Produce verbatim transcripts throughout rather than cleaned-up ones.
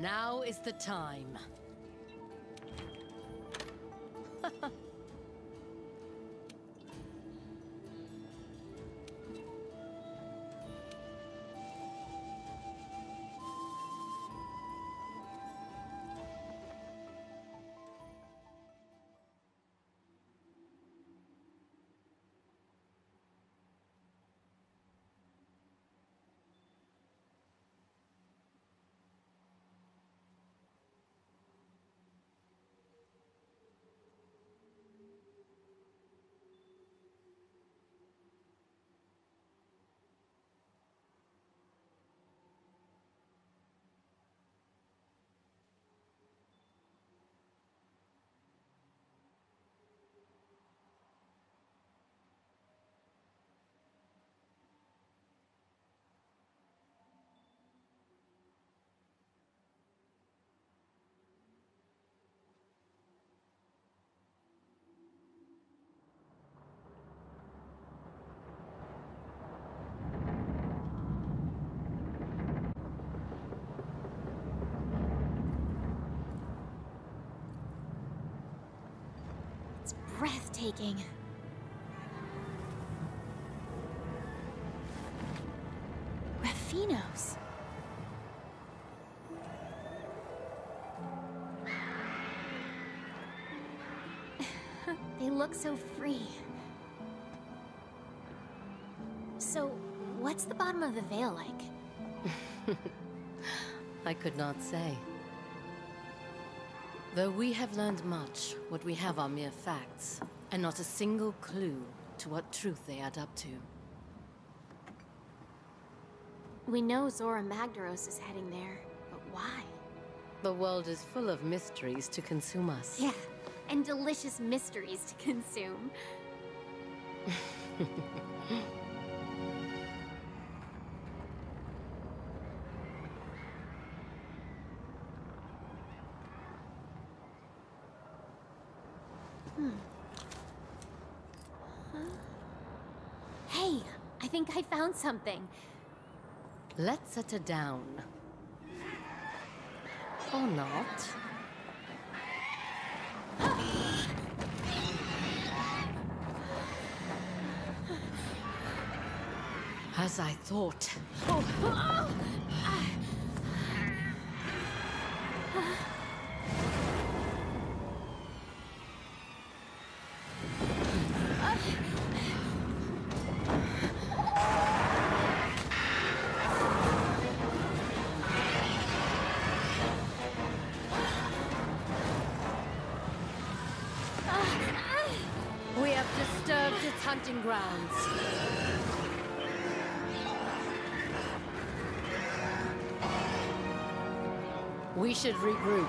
Now is the time. Breathtaking. Raffinos. They look so free. So, what's the bottom of the veil like? I could not say. Though we have learned much, what we have are mere facts, and not a single clue to what truth they add up to. We know Zora Magdaros is heading there, but why? The world is full of mysteries to consume us. Yeah, and delicious mysteries to consume. I found something. Let's set it down. Or not. As I thought. Oh. Oh. Hunting grounds. We should regroup.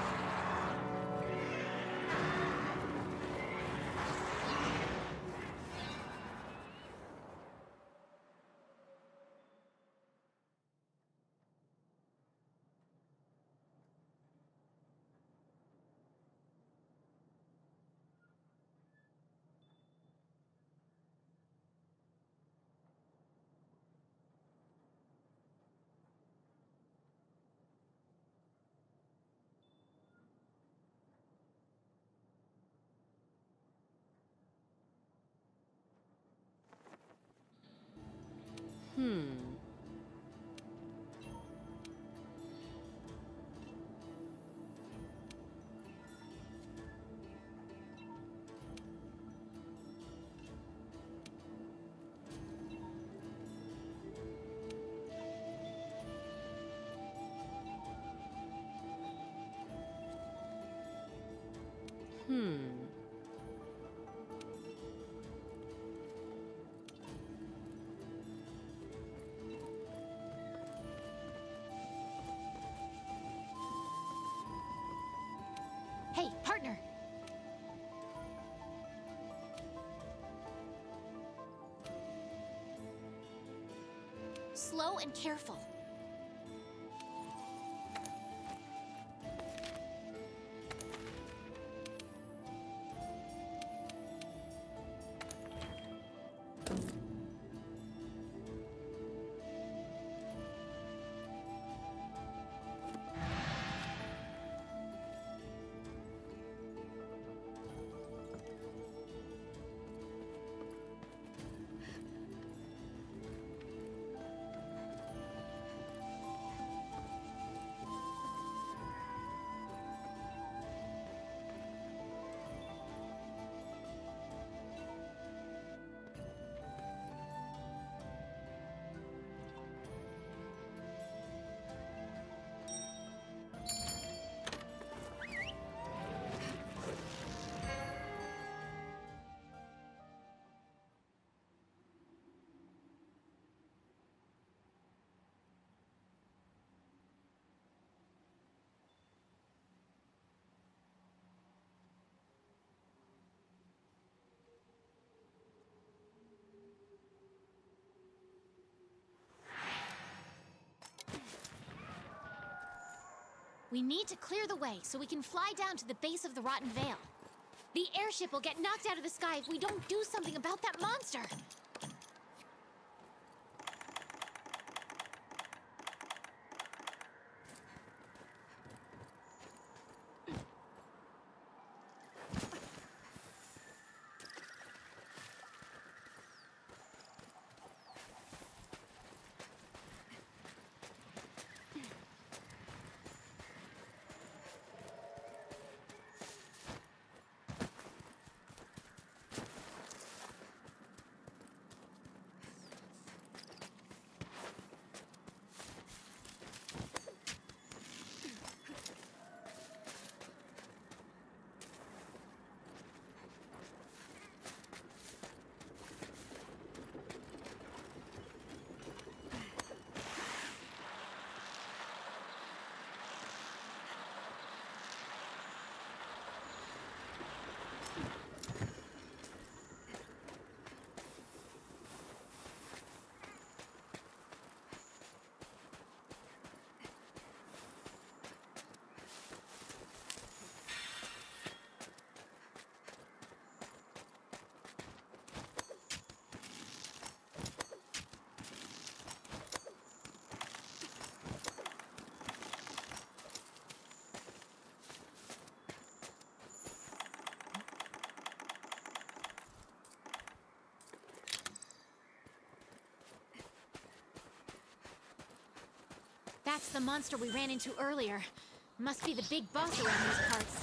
Hmm. Hmm. Partner. Slow and careful. We need to clear the way so we can fly down to the base of the Rotten Vale. The airship will get knocked out of the sky if we don't do something about that monster. That's the monster we ran into earlier. Must be the big boss around these parts.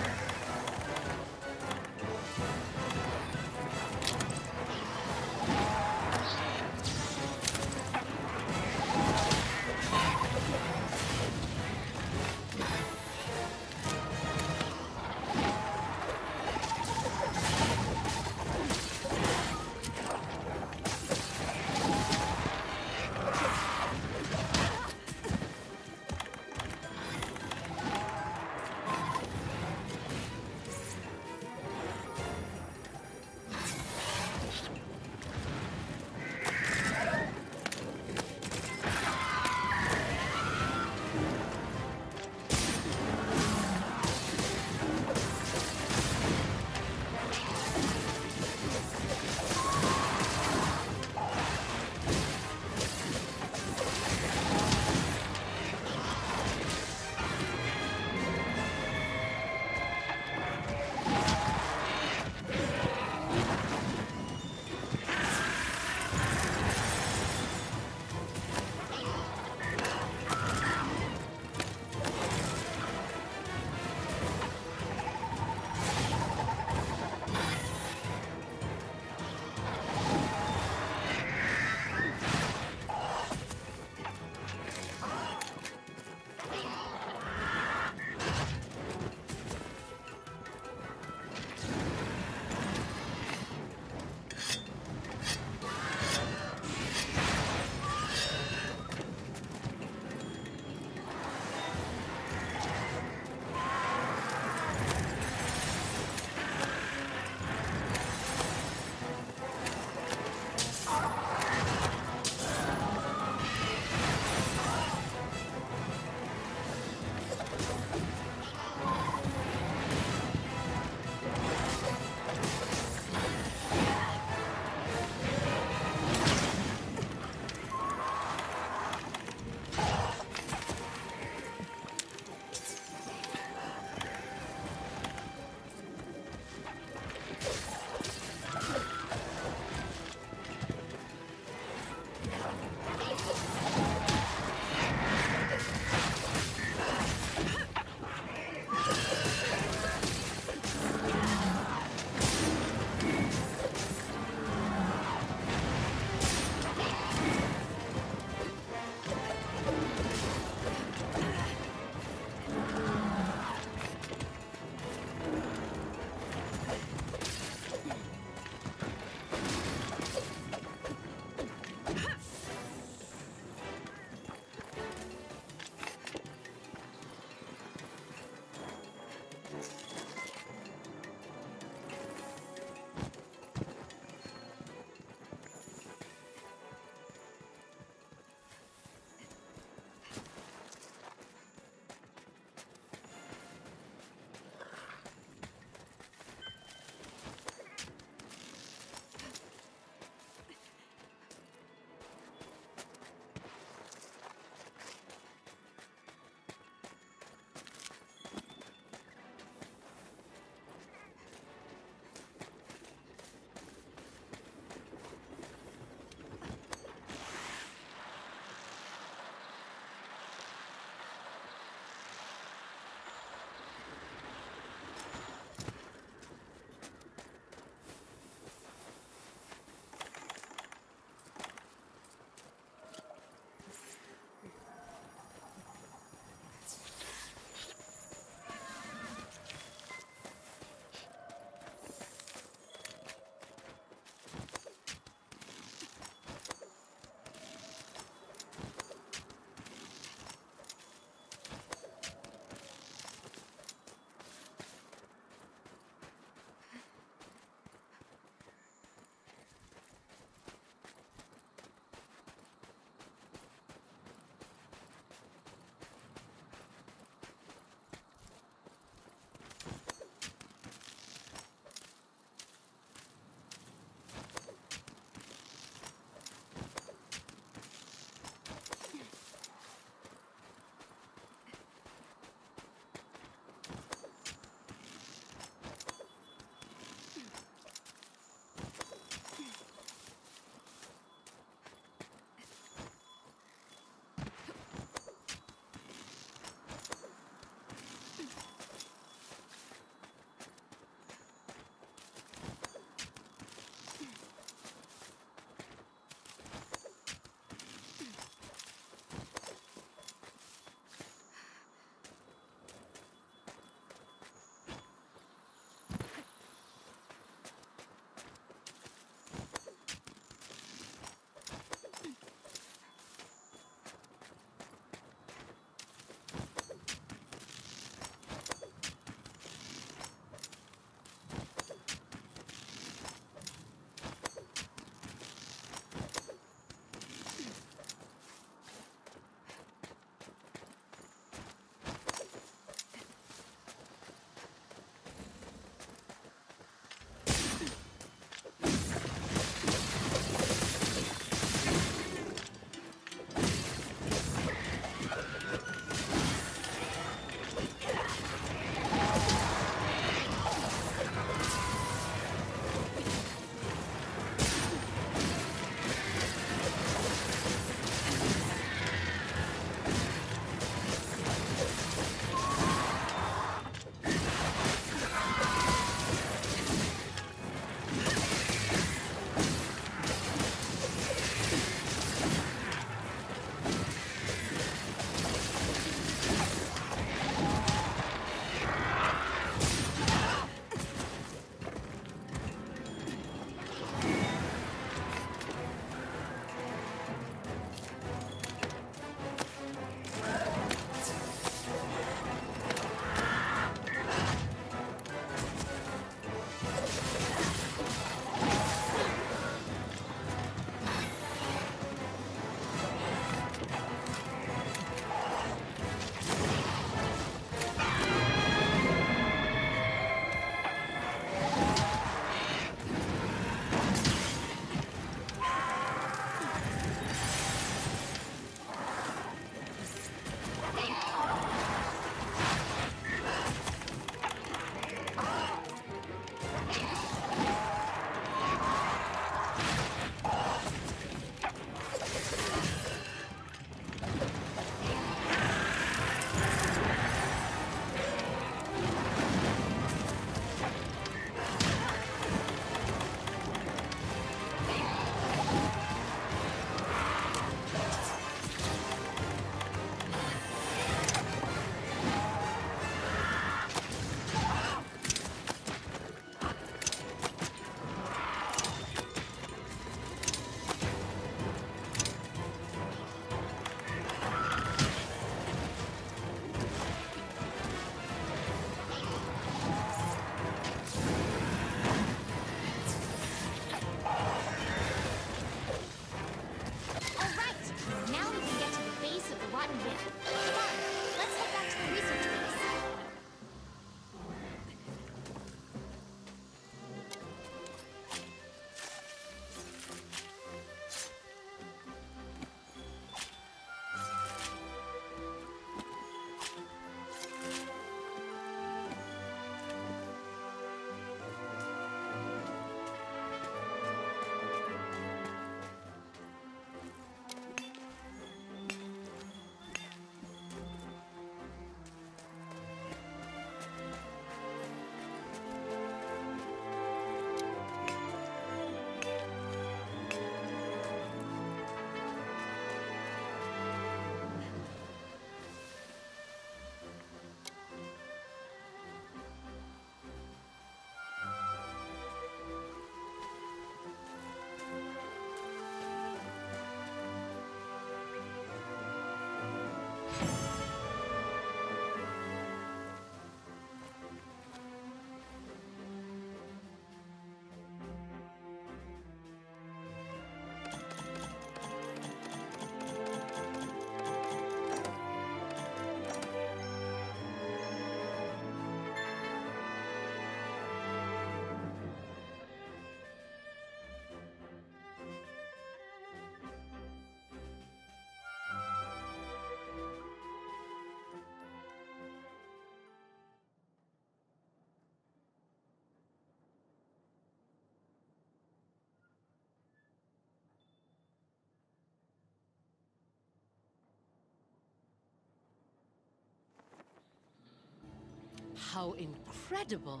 How incredible!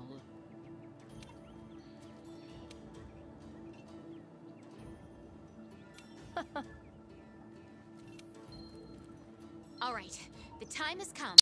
All right, the time has come.